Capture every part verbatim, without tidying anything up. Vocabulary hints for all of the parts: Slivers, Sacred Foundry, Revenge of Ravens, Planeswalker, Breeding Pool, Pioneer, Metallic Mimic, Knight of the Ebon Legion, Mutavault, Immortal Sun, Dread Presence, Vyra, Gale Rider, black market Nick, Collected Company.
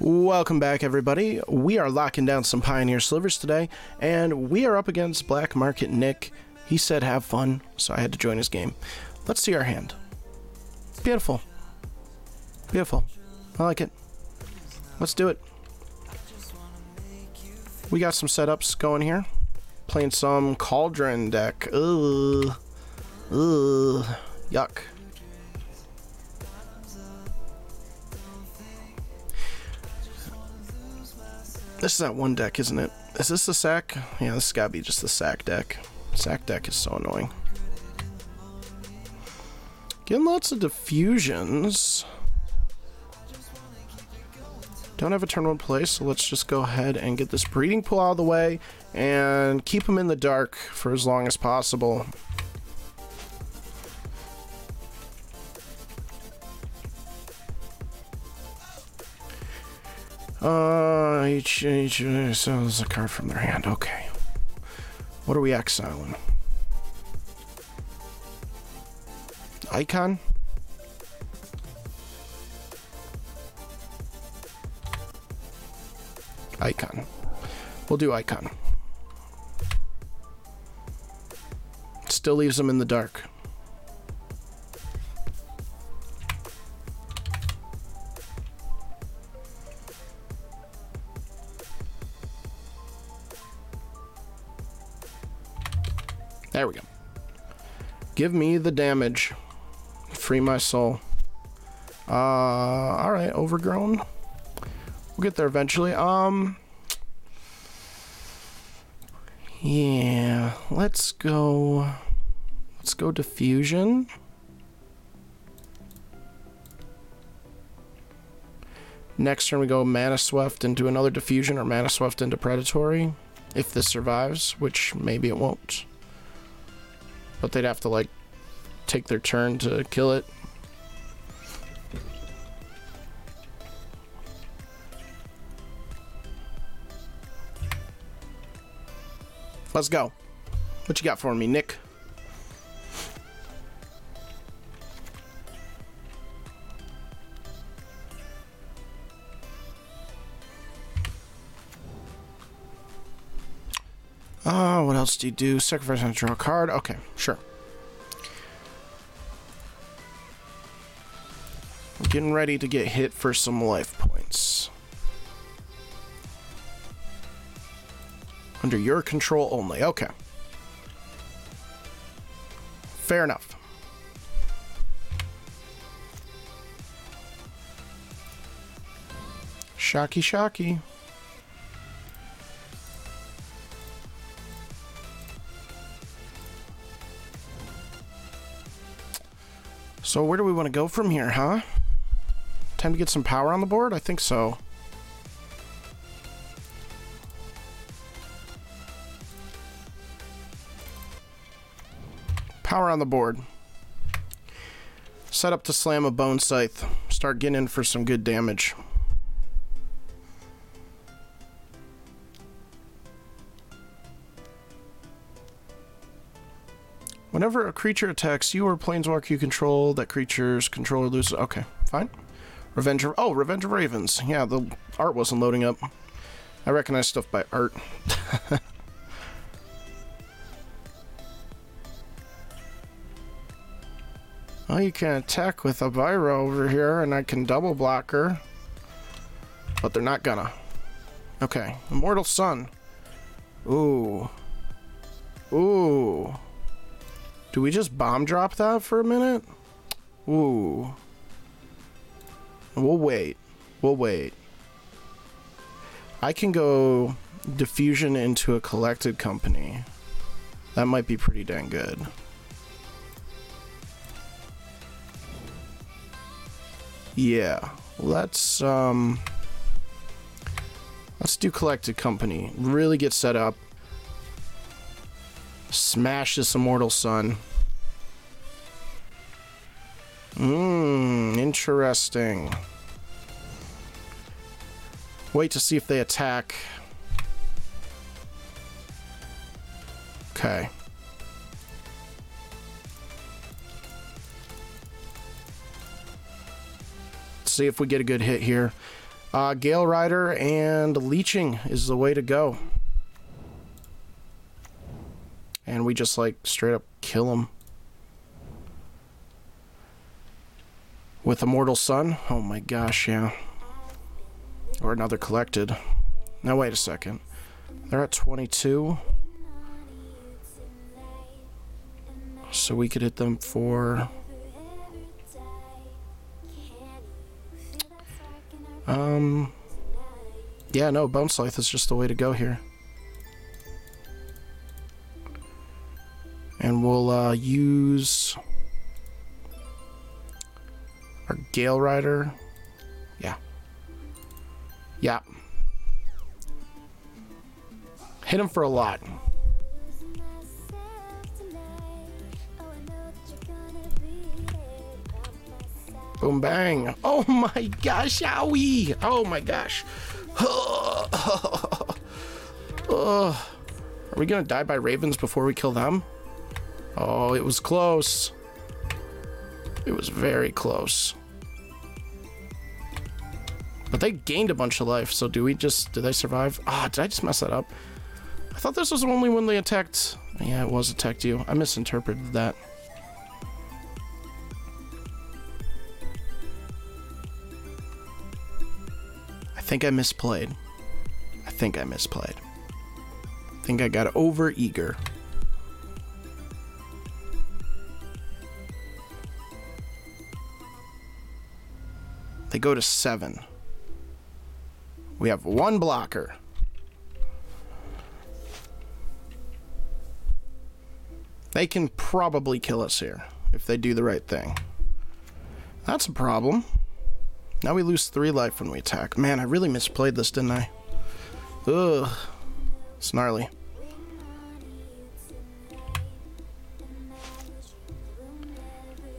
Welcome back, everybody. We are locking down some Pioneer Slivers today, and we are up against Black Market Nick. He said have fun, so I had to join his game. Let's see our hand. Beautiful. Beautiful. I like it. Let's do it. We got some setups going here. Playing some Cauldron deck. Ugh. Ugh. Yuck. This is that one deck, isn't it? Is this the sack? Yeah, this has got to be just the sack deck. Sack deck is so annoying. Getting lots of diffusions. Don't have a turn one play, so let's just go ahead and get this Breeding Pool out of the way and keep him in the dark for as long as possible. Uh, each, each, so there's a card from their hand. Okay. What are we exiling? Icon? Icon. We'll do Icon. Still leaves them in the dark. There we go. Give me the damage. Free my soul. Uh, alright, Overgrown. We'll get there eventually. Um, yeah, let's go. Let's go Diffusion. Next turn we go Mana Swept into another Diffusion or Mana Swept into Predatory. If this survives, which maybe it won't. But they'd have to, like, take their turn to kill it. Let's go. What you got for me, Nick? Uh, what else do you do? Sacrifice and draw a card. Okay, sure. We're getting ready to get hit for some life points. Under your control only. Okay. Fair enough. Shocky, shocky. So where do we want to go from here, huh? Time to get some power on the board? I think so. Power on the board. Set up to slam a Bone Scythe. Start getting in for some good damage. Whenever a creature attacks you or planeswalker you control, that creature's controller loses. Okay, fine. Revenge of... Oh, Revenge of Ravens. Yeah, the art wasn't loading up. I recognize stuff by art. Well, you can attack with a Vyra over here, and I can double block her. But they're not gonna. Okay. Immortal Sun. Ooh. Ooh. Do we just bomb drop that for a minute? Ooh. We'll wait. We'll wait. I can go Diffusion into a Collected Company. That might be pretty dang good. Yeah. Let's, um... Let's do Collected Company. Really get set up. Smash this Immortal Sun. Mmm, interesting. Wait to see if they attack. Okay. see if we get a good hit here. Uh, Gale Rider and Leeching is the way to go. And we just, like, straight up kill him. With Immortal Sun? Oh my gosh, yeah. Or another Collected. Now, wait a second. They're at twenty-two. So we could hit them for... Um... Yeah, no, Bone Scythe is just the way to go here. And we'll, uh, use... our Gale Rider. Yeah. Yeah. Hit him for a lot. Boom, bang. Oh my gosh, owie. Oh my gosh. Are we gonna die by ravens before we kill them? Oh, it was close. It was very close. But they gained a bunch of life, so do we just... Did they survive? Ah, oh, did I just mess that up? I thought this was only when they attacked... Yeah, it was attacked you. I misinterpreted that. I think I misplayed. I think I misplayed. I think I got over-eager. They go to seven. We have one blocker. They can probably kill us here if they do the right thing. That's a problem. Now we lose three life when we attack. Man, I really misplayed this, didn't I? Ugh. It's gnarly.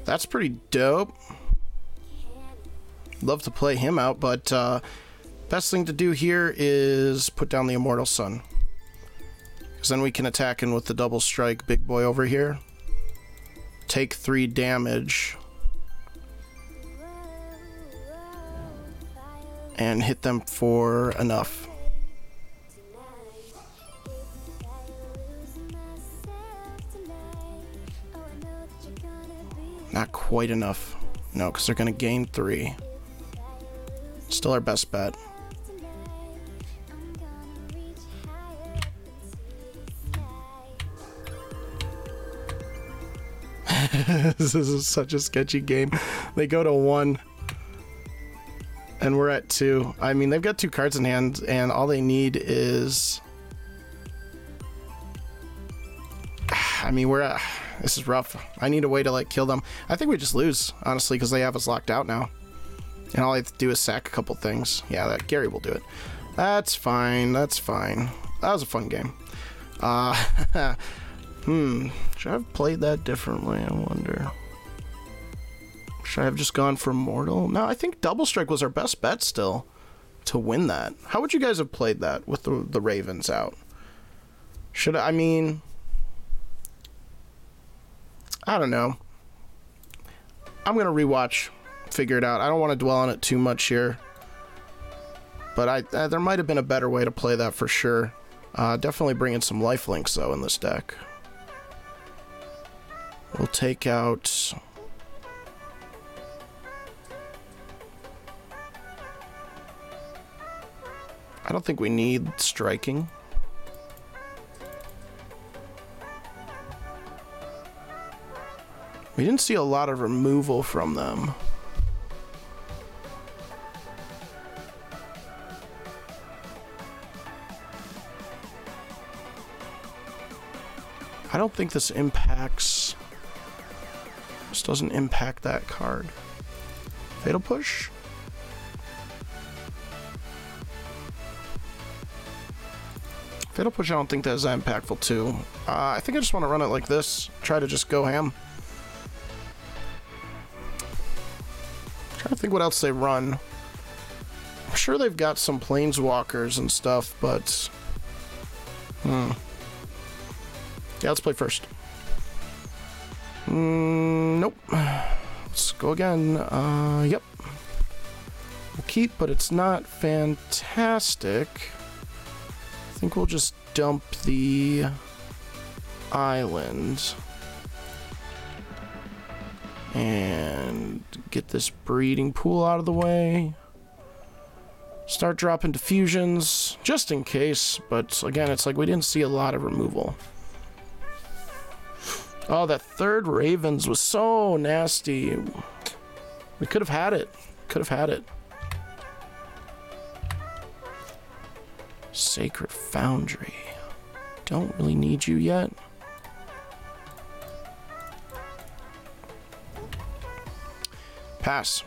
That's pretty dope. Love to play him out, but uh, best thing to do here is put down the Immortal Sun. Because then we can attack him with the double strike big boy over here. Take three damage. And hit them for enough. Not quite enough. No, because they're going to gain three. Still our best bet. This is such a sketchy game. They go to one. And we're at two. I mean, they've got two cards in hand, and all they need is... I mean, we're at... This is rough. I need a way to, like, kill them. I think we just lose, honestly, because they have us locked out now. And all I have to do is sack a couple things. Yeah, that Gary will do it. That's fine. That's fine. That was a fun game. Uh, hmm. Should I have played that differently, I wonder? Should I have just gone for Mortal? No, I think Double Strike was our best bet still to win that. How would you guys have played that with the, the Ravens out? Should I, I mean... I don't know. I'm going to rewatch... figure it out. I don't want to dwell on it too much here, but I uh, there might have been a better way to play that for sure. Uh, definitely bring in some lifelinks though in this deck. We'll take out I don't think we need striking. We didn't see a lot of removal from them. I don't think this impacts... This doesn't impact that card. Fatal Push? Fatal Push I don't think that is that impactful too. Uh, I think I just want to run it like this. Try to just go ham. I'm trying to think what else they run. I'm sure they've got some Planeswalkers and stuff, but... Hmm... Yeah, let's play first. Mm, nope. Let's go again. Uh, yep. we'll keep, but it's not fantastic. I think we'll just dump the island and get this breeding pool out of the way. Start dropping diffusions just in case, but again, it's like we didn't see a lot of removal. Oh, that third Ravens was so nasty. We could have had it. Could have had it. Sacred Foundry. Don't really need you yet. Pass.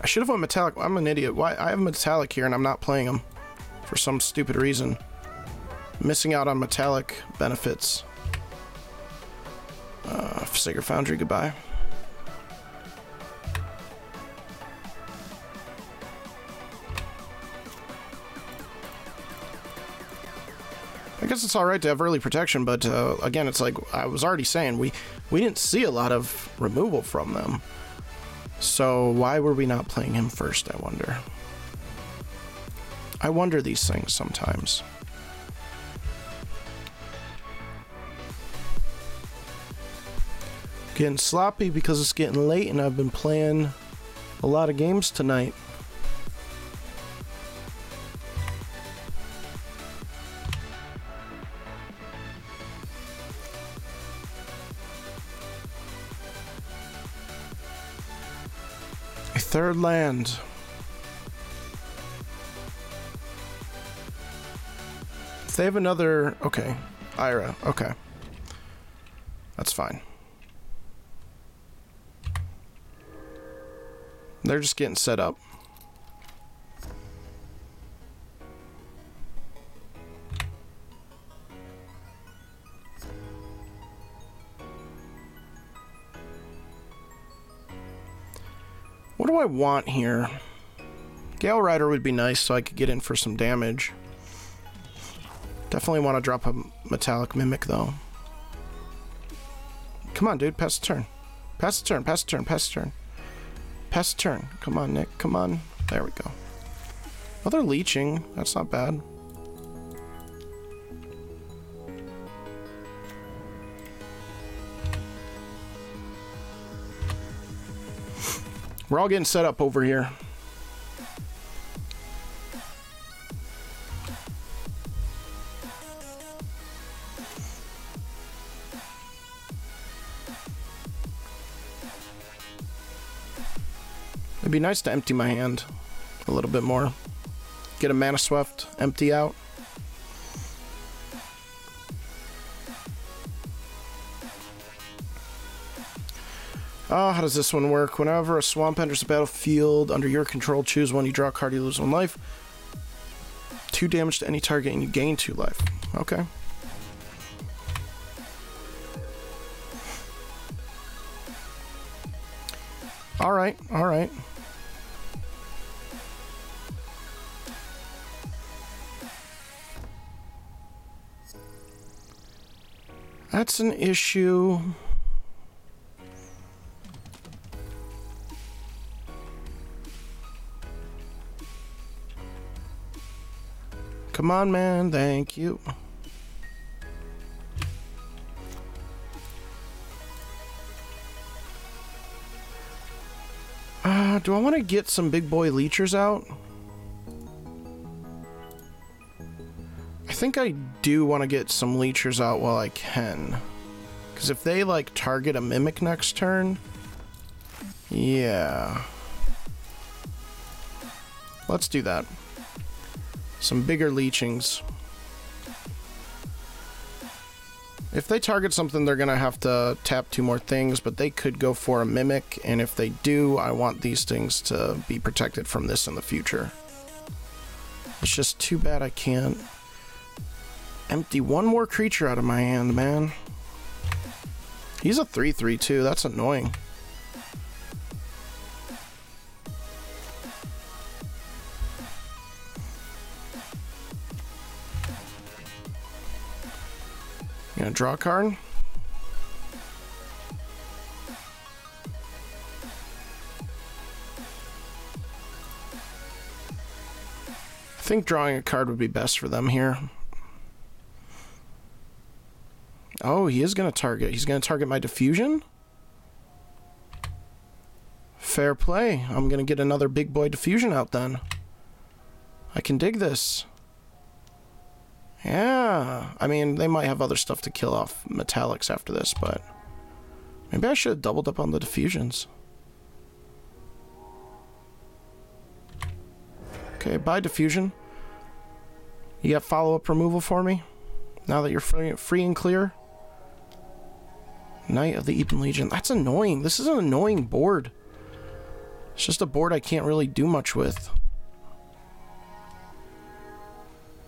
I should have went Metallic. I'm an idiot. Why? I have Metallic here and I'm not playing him for some stupid reason. Missing out on Metallic benefits. Uh, Sacred Foundry, goodbye. I guess it's all right to have early protection, but uh, again, it's like I was already saying, we, we didn't see a lot of removal from them. So why were we not playing him first, I wonder? I wonder these things sometimes. Getting sloppy because it's getting late and I've been playing a lot of games tonight. A third land. If they have another, okay, Ira, okay, that's fine. They're just getting set up. What do I want here? Gale Rider would be nice so I could get in for some damage. Definitely want to drop a Metallic Mimic though. Come on, dude, pass the turn. Pass the turn, pass the turn, pass the turn. Pass the turn. Come on, Nick. Come on. There we go. Oh, they're leeching. That's not bad. We're all getting set up over here. It'd be nice to empty my hand a little bit more. Get a mana swept, empty out. Oh, how does this one work? Whenever a swamp enters the battlefield under your control, choose one. You draw a card, you lose one life. Two damage to any target, and you gain two life. Okay. All right, all right. That's an issue. Come on, man. Thank you. Uh, do I want to get some big boy leechers out? I think I do want to get some leechers out while I can. Because if they, like, target a Mimic next turn... Yeah. Let's do that. Some bigger leechings. If they target something, they're going to have to tap two more things, but they could go for a Mimic, and if they do, I want these things to be protected from this in the future. It's just too bad I can't empty one more creature out of my hand, man. He's a three three too. That's annoying. Draw a card. think drawing a card would be best for them here. Oh, he is going to target. He's going to target my Diffusion. Fair play. I'm going to get another big boy Diffusion out then. I can dig this. Yeah. I mean, they might have other stuff to kill off Metallics after this, but... maybe I should have doubled up on the Diffusions. Okay, bye Diffusion. You got follow-up removal for me? Now that you're free, free and clear? Knight of the Ebon Legion. That's annoying. This is an annoying board. It's just a board I can't really do much with.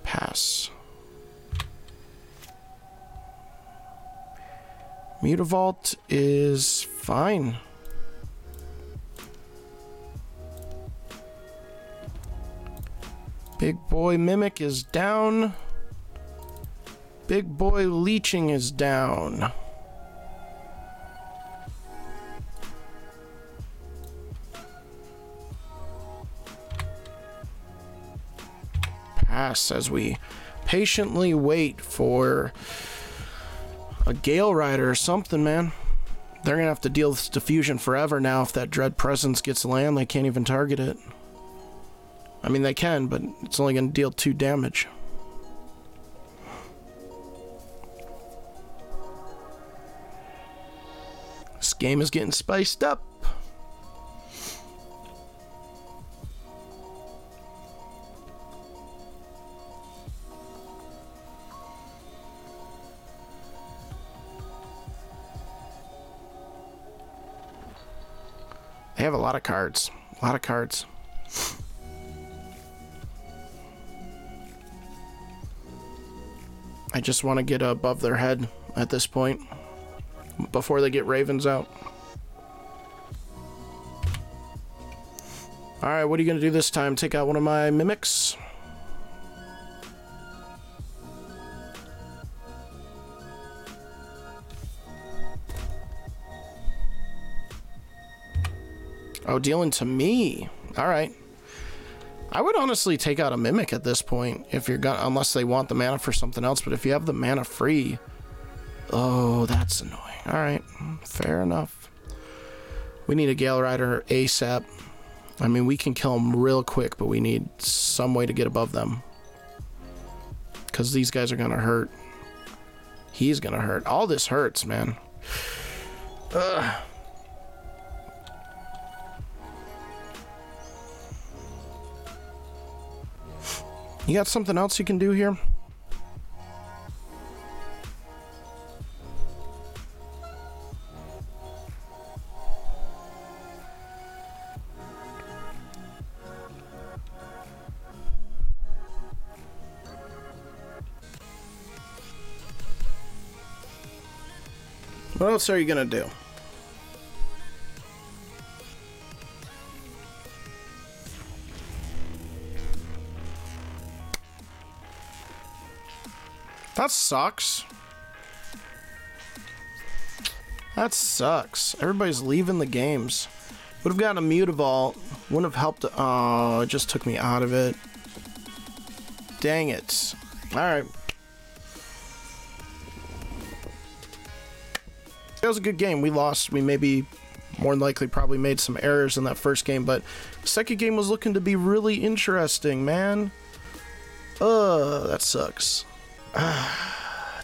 Pass. Mutavault is fine. Big boy Mimic is down. Big boy Leeching is down. Pass as we patiently wait for a Gale Rider or something, man. They're going to have to deal with Diffusion forever now if that Dread Presence gets land. They can't even target it. I mean, they can, but it's only going to deal two damage. This game is getting spiced up. They have a lot of cards. A lot of cards. I just want to get above their head at this point, before they get Ravens out. Alright, what are you going to do this time? Take out one of my Mimics? Oh, dealing to me. Alright. I would honestly take out a Mimic at this point, if you're gonna, unless they want the mana for something else, but if you have the mana free... oh, that's annoying. Alright, fair enough. We need a Gale Rider ASAP. I mean, we can kill them real quick, but we need some way to get above them. Because these guys are going to hurt. He's going to hurt. All this hurts, man. Ugh. You got something else you can do here? What else are you gonna do? That sucks. That sucks. Everybody's leaving the games. Would have gotten a Mutavault. Wouldn't have helped. Oh, it just took me out of it. Dang it. Alright. It was a good game. We lost. We maybe, more than likely, probably made some errors in that first game, but the second game was looking to be really interesting, man. Uh, that sucks. Uh,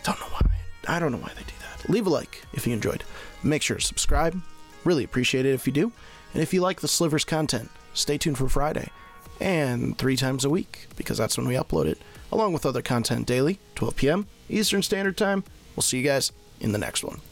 don't know why. I don't know why they do that. Leave a like if you enjoyed. Make sure to subscribe. Really appreciate it if you do. And if you like the Slivers content, stay tuned for Friday and three times a week, because that's when we upload it, along with other content daily, twelve p m Eastern Standard Time. We'll see you guys in the next one.